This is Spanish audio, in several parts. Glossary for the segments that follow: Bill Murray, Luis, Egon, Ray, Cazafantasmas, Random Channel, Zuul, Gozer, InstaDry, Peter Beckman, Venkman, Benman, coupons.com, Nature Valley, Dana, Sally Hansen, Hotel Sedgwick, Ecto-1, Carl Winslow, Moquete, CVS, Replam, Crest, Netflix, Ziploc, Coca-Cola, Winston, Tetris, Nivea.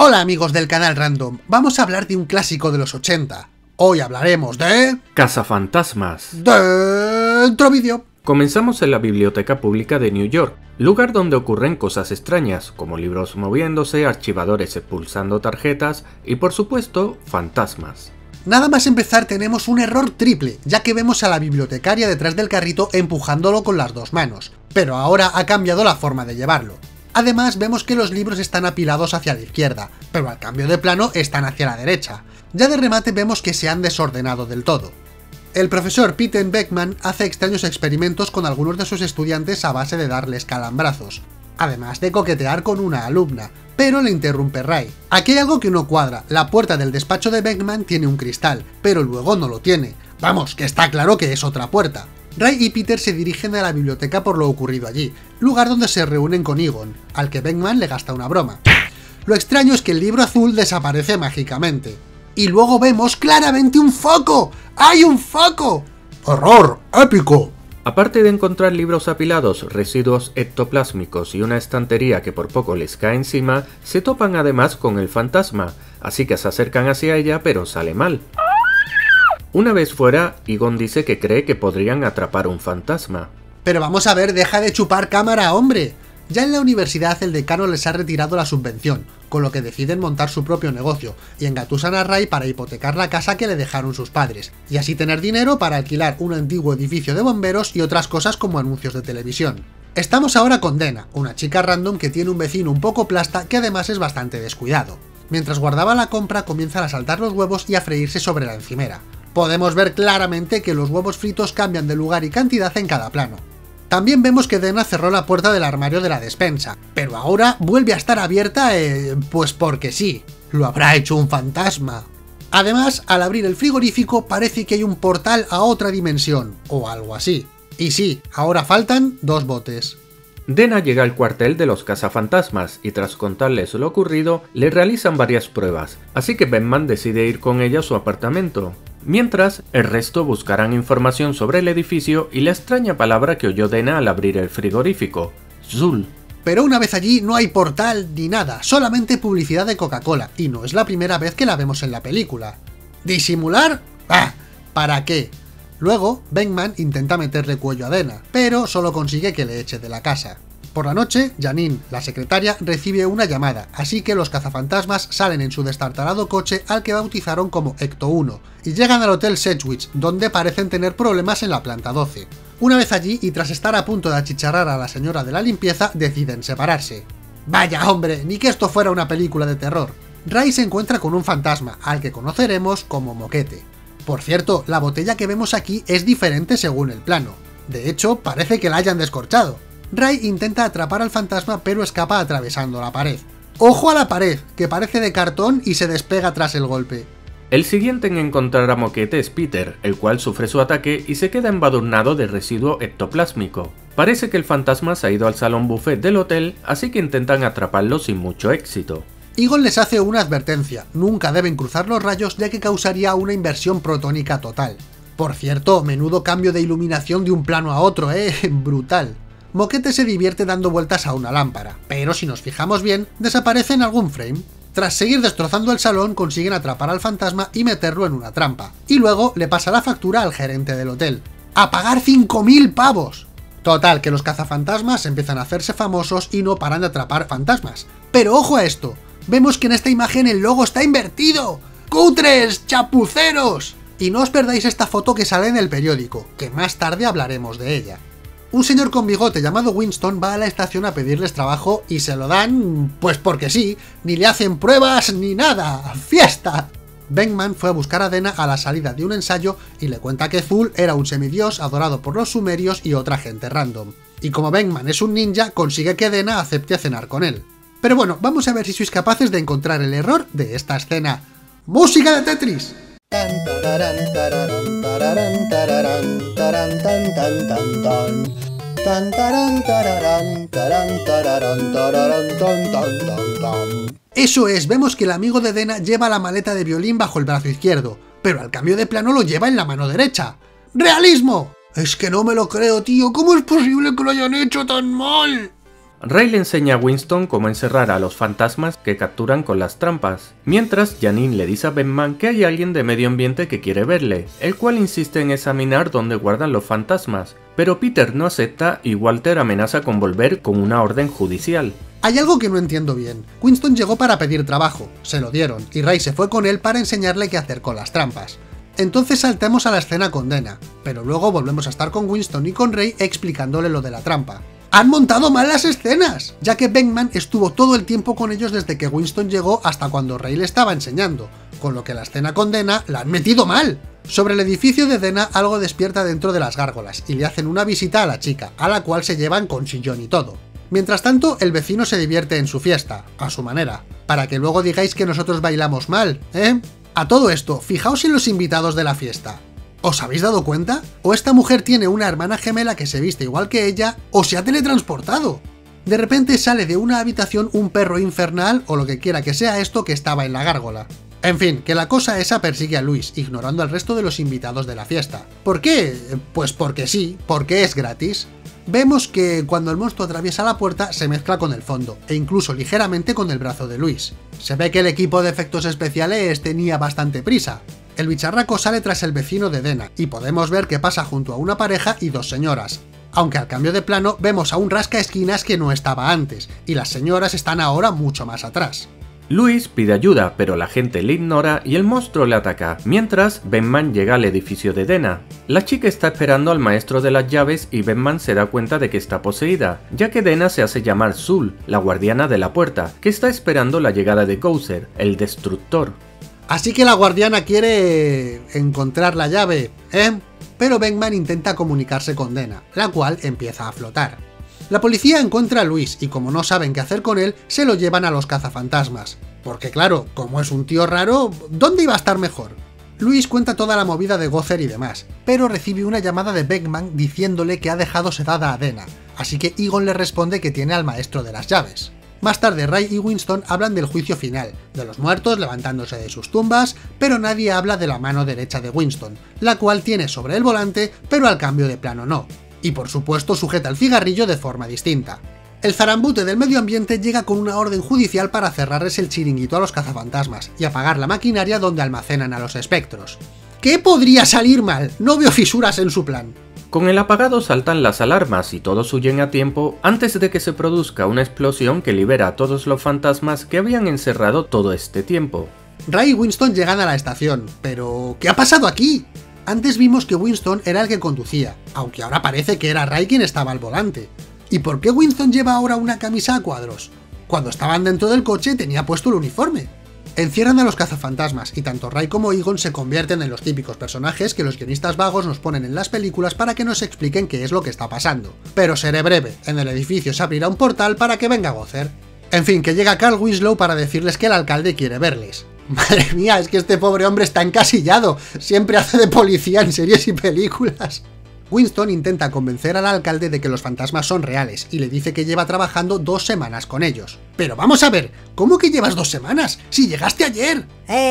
Hola amigos del canal Random, vamos a hablar de un clásico de los 80. Hoy hablaremos de... Cazafantasmas. Dentro vídeo. Comenzamos en la Biblioteca Pública de New York, lugar donde ocurren cosas extrañas, como libros moviéndose, archivadores expulsando tarjetas y por supuesto, fantasmas. Nada más empezar tenemos un error triple, ya que vemos a la bibliotecaria detrás del carrito empujándolo con las dos manos, pero ahora ha cambiado la forma de llevarlo. Además, vemos que los libros están apilados hacia la izquierda, pero al cambio de plano están hacia la derecha. Ya de remate vemos que se han desordenado del todo. El profesor Peter Beckman hace extraños experimentos con algunos de sus estudiantes a base de darles calambrazos, además de coquetear con una alumna, pero le interrumpe Ray. Aquí hay algo que no cuadra, la puerta del despacho de Beckman tiene un cristal, pero luego no lo tiene. Vamos, que está claro que es otra puerta. Ray y Peter se dirigen a la biblioteca por lo ocurrido allí, lugar donde se reúnen con Egon, al que Benman le gasta una broma. Lo extraño es que el libro azul desaparece mágicamente. Y luego vemos claramente un foco. ¡Hay un foco! ¡Horror! ¡Épico! Aparte de encontrar libros apilados, residuos ectoplásmicos y una estantería que por poco les cae encima, se topan además con el fantasma, así que se acercan hacia ella pero sale mal. Una vez fuera, Egon dice que cree que podrían atrapar un fantasma. Pero vamos a ver, deja de chupar cámara, hombre. Ya en la universidad el decano les ha retirado la subvención, con lo que deciden montar su propio negocio, y engatusan a Ray para hipotecar la casa que le dejaron sus padres, y así tener dinero para alquilar un antiguo edificio de bomberos y otras cosas como anuncios de televisión. Estamos ahora con Dana, una chica random que tiene un vecino un poco plasta que además es bastante descuidado. Mientras guardaba la compra comienzan a saltar los huevos y a freírse sobre la encimera. Podemos ver claramente que los huevos fritos cambian de lugar y cantidad en cada plano. También vemos que Dana cerró la puerta del armario de la despensa, pero ahora vuelve a estar abierta, pues porque sí. Lo habrá hecho un fantasma. Además, al abrir el frigorífico parece que hay un portal a otra dimensión, o algo así. Y sí, ahora faltan dos botes. Dana llega al cuartel de los cazafantasmas y tras contarles lo ocurrido, le realizan varias pruebas, así que Benman decide ir con ella a su apartamento. Mientras, el resto buscarán información sobre el edificio y la extraña palabra que oyó Dana al abrir el frigorífico, Zuul. Pero una vez allí no hay portal ni nada, solamente publicidad de Coca-Cola, y no es la primera vez que la vemos en la película. ¿Disimular? ¡Ah! ¿Para qué? Luego, Benman intenta meterle cuello a Dana, pero solo consigue que le eche de la casa. Por la noche, Janine, la secretaria, recibe una llamada, así que los cazafantasmas salen en su destartalado coche al que bautizaron como Ecto-1, y llegan al Hotel Sedgwick, donde parecen tener problemas en la planta 12. Una vez allí, y tras estar a punto de achicharrar a la señora de la limpieza, deciden separarse. ¡Vaya hombre! Ni que esto fuera una película de terror. Ray se encuentra con un fantasma, al que conoceremos como Moquete. Por cierto, la botella que vemos aquí es diferente según el plano. De hecho, parece que la hayan descorchado. Ray intenta atrapar al fantasma pero escapa atravesando la pared. ¡Ojo a la pared, que parece de cartón y se despega tras el golpe! El siguiente en encontrar a Moquete es Peter, el cual sufre su ataque y se queda embadurnado de residuo ectoplásmico. Parece que el fantasma se ha ido al salón buffet del hotel, así que intentan atraparlo sin mucho éxito. Egon les hace una advertencia, nunca deben cruzar los rayos ya que causaría una inversión protónica total. Por cierto, menudo cambio de iluminación de un plano a otro, brutal. Moquete se divierte dando vueltas a una lámpara, pero si nos fijamos bien, desaparece en algún frame. Tras seguir destrozando el salón, consiguen atrapar al fantasma y meterlo en una trampa, y luego le pasa la factura al gerente del hotel. ¡A pagar 5.000 pavos! Total, que los cazafantasmas empiezan a hacerse famosos y no paran de atrapar fantasmas. Pero ojo a esto. Vemos que en esta imagen el logo está invertido. ¡Cutres, chapuceros! Y no os perdáis esta foto que sale en el periódico, que más tarde hablaremos de ella. Un señor con bigote llamado Winston va a la estación a pedirles trabajo y se lo dan, pues porque sí, ni le hacen pruebas ni nada. ¡Fiesta! Venkman fue a buscar a Dana a la salida de un ensayo y le cuenta que Zuul era un semidios adorado por los sumerios y otra gente random. Y como Venkman es un ninja, consigue que Dana acepte cenar con él. Pero bueno, vamos a ver si sois capaces de encontrar el error de esta escena. ¡Música de Tetris! Eso es, vemos que el amigo de Dana lleva la maleta de violín bajo el brazo izquierdo, pero al cambio de plano lo lleva en la mano derecha. ¡Realismo! Es que no me lo creo, tío, ¿cómo es posible que lo hayan hecho tan mal? Ray le enseña a Winston cómo encerrar a los fantasmas que capturan con las trampas, mientras Janine le dice a Benman que hay alguien de medio ambiente que quiere verle, el cual insiste en examinar dónde guardan los fantasmas, pero Peter no acepta y Walter amenaza con volver con una orden judicial. Hay algo que no entiendo bien. Winston llegó para pedir trabajo, se lo dieron, y Ray se fue con él para enseñarle qué hacer con las trampas. Entonces saltamos a la escena con Dana, pero luego volvemos a estar con Winston y con Ray explicándole lo de la trampa. ¡Han montado mal las escenas! Ya que Beckman estuvo todo el tiempo con ellos desde que Winston llegó hasta cuando Ray le estaba enseñando, con lo que la escena con Dana la han metido mal. Sobre el edificio de Dana algo despierta dentro de las gárgolas y le hacen una visita a la chica, a la cual se llevan con sillón y todo. Mientras tanto, el vecino se divierte en su fiesta, a su manera, para que luego digáis que nosotros bailamos mal, ¿eh? A todo esto, fijaos en los invitados de la fiesta. ¿Os habéis dado cuenta? O esta mujer tiene una hermana gemela que se viste igual que ella, o se ha teletransportado. De repente sale de una habitación un perro infernal, o lo que quiera que sea esto que estaba en la gárgola. En fin, que la cosa esa persigue a Luis, ignorando al resto de los invitados de la fiesta. ¿Por qué? Pues porque sí, porque es gratis. Vemos que cuando el monstruo atraviesa la puerta se mezcla con el fondo, e incluso ligeramente con el brazo de Luis. Se ve que el equipo de efectos especiales tenía bastante prisa. El bicharraco sale tras el vecino de Dana, y podemos ver que pasa junto a una pareja y dos señoras. Aunque al cambio de plano vemos a un rascaesquinas que no estaba antes, y las señoras están ahora mucho más atrás. Luis pide ayuda, pero la gente le ignora y el monstruo le ataca, mientras Benman llega al edificio de Dana. La chica está esperando al maestro de las llaves y Benman se da cuenta de que está poseída, ya que Dana se hace llamar Zuul, la guardiana de la puerta, que está esperando la llegada de Gozer, el destructor. Así que la guardiana quiere encontrar la llave, ¿eh? Pero Benman intenta comunicarse con Dana, la cual empieza a flotar. La policía encuentra a Luis y como no saben qué hacer con él, se lo llevan a los cazafantasmas. Porque claro, como es un tío raro, ¿dónde iba a estar mejor? Luis cuenta toda la movida de Gozer y demás, pero recibe una llamada de Benman diciéndole que ha dejado sedada a Dana, así que Egon le responde que tiene al maestro de las llaves. Más tarde Ray y Winston hablan del juicio final, de los muertos levantándose de sus tumbas, pero nadie habla de la mano derecha de Winston, la cual tiene sobre el volante, pero al cambio de plano no. Y por supuesto sujeta el cigarrillo de forma distinta. El zarambute del medio ambiente llega con una orden judicial para cerrarles el chiringuito a los cazafantasmas y apagar la maquinaria donde almacenan a los espectros. ¿Qué podría salir mal? No veo fisuras en su plan. Con el apagado saltan las alarmas y todos huyen a tiempo antes de que se produzca una explosión que libera a todos los fantasmas que habían encerrado todo este tiempo. Ray y Winston llegan a la estación, pero ¿qué ha pasado aquí? Antes vimos que Winston era el que conducía, aunque ahora parece que era Ray quien estaba al volante. ¿Y por qué Winston lleva ahora una camisa a cuadros? Cuando estaban dentro del coche tenía puesto el uniforme. Encierran a los cazafantasmas y tanto Ray como Egon se convierten en los típicos personajes que los guionistas vagos nos ponen en las películas para que nos expliquen qué es lo que está pasando. Pero seré breve, en el edificio se abrirá un portal para que venga Gozer. En fin, que llega Carl Winslow para decirles que el alcalde quiere verles. Madre mía, es que este pobre hombre está encasillado, siempre hace de policía en series y películas. Winston intenta convencer al alcalde de que los fantasmas son reales y le dice que lleva trabajando 2 semanas con ellos. Pero vamos a ver, ¿cómo que llevas 2 semanas? ¡Si llegaste ayer!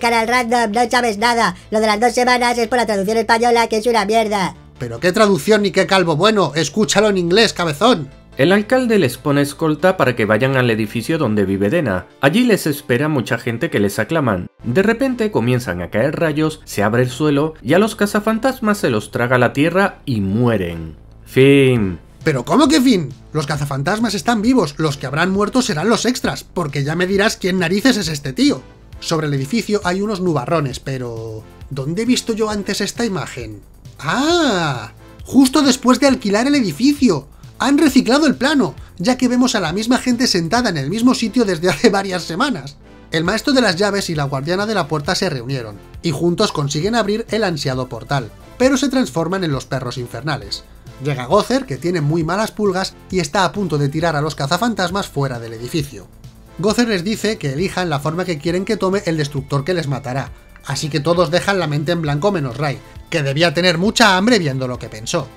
Canal Random, no sabes nada. Lo de las 2 semanas es por la traducción española, que es una mierda. Pero qué traducción ni qué calvo bueno, escúchalo en inglés, cabezón. El alcalde les pone escolta para que vayan al edificio donde vive Dana. Allí les espera mucha gente que les aclaman. De repente comienzan a caer rayos, se abre el suelo y a los cazafantasmas se los traga la tierra y mueren. Fin. ¿Pero cómo que fin? Los cazafantasmas están vivos, los que habrán muerto serán los extras, porque ya me dirás quién narices es este tío. Sobre el edificio hay unos nubarrones, pero... ¿dónde he visto yo antes esta imagen? ¡Ah! Justo después de alquilar el edificio. Han reciclado el plano, ya que vemos a la misma gente sentada en el mismo sitio desde hace varias semanas. El maestro de las llaves y la guardiana de la puerta se reunieron, y juntos consiguen abrir el ansiado portal, pero se transforman en los perros infernales. Llega Gozer, que tiene muy malas pulgas, y está a punto de tirar a los cazafantasmas fuera del edificio. Gozer les dice que elijan la forma que quieren que tome el destructor que les matará, así que todos dejan la mente en blanco menos Ray, que debía tener mucha hambre viendo lo que pensó.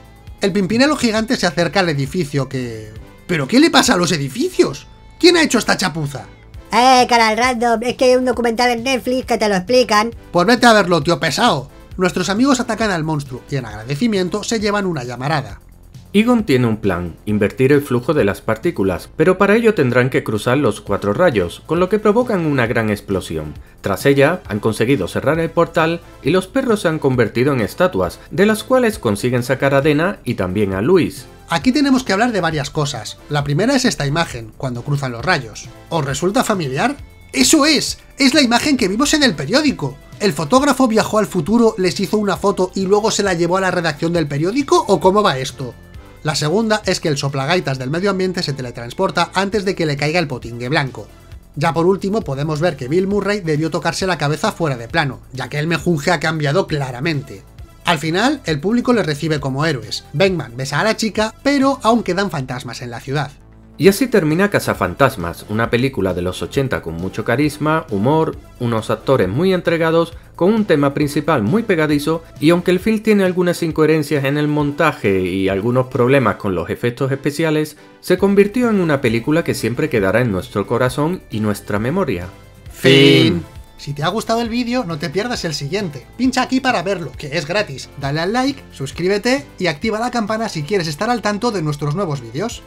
El pimpinelo gigante se acerca al edificio que... ¿Pero qué le pasa a los edificios? ¿Quién ha hecho esta chapuza? Canal Random, es que hay un documental en Netflix que te lo explican. Pues vete a verlo, tío pesado. Nuestros amigos atacan al monstruo y en agradecimiento se llevan una llamarada. Egon tiene un plan, invertir el flujo de las partículas, pero para ello tendrán que cruzar los 4 rayos, con lo que provocan una gran explosión. Tras ella, han conseguido cerrar el portal y los perros se han convertido en estatuas, de las cuales consiguen sacar a Dana y también a Luis. Aquí tenemos que hablar de varias cosas. La primera es esta imagen, cuando cruzan los rayos. ¿Os resulta familiar? ¡Eso es! ¡Es la imagen que vimos en el periódico! ¿El fotógrafo viajó al futuro, les hizo una foto y luego se la llevó a la redacción del periódico o cómo va esto? La segunda es que el soplagaitas del medio ambiente se teletransporta antes de que le caiga el potingue blanco. Ya por último podemos ver que Bill Murray debió tocarse la cabeza fuera de plano, ya que el menjunje ha cambiado claramente. Al final, el público les recibe como héroes. Venkman besa a la chica, pero aún quedan fantasmas en la ciudad. Y así termina Cazafantasmas, una película de los 80 con mucho carisma, humor, unos actores muy entregados, con un tema principal muy pegadizo, y aunque el film tiene algunas incoherencias en el montaje y algunos problemas con los efectos especiales, se convirtió en una película que siempre quedará en nuestro corazón y nuestra memoria. Fin. Si te ha gustado el vídeo, no te pierdas el siguiente. Pincha aquí para verlo, que es gratis. Dale al like, suscríbete y activa la campana si quieres estar al tanto de nuestros nuevos vídeos.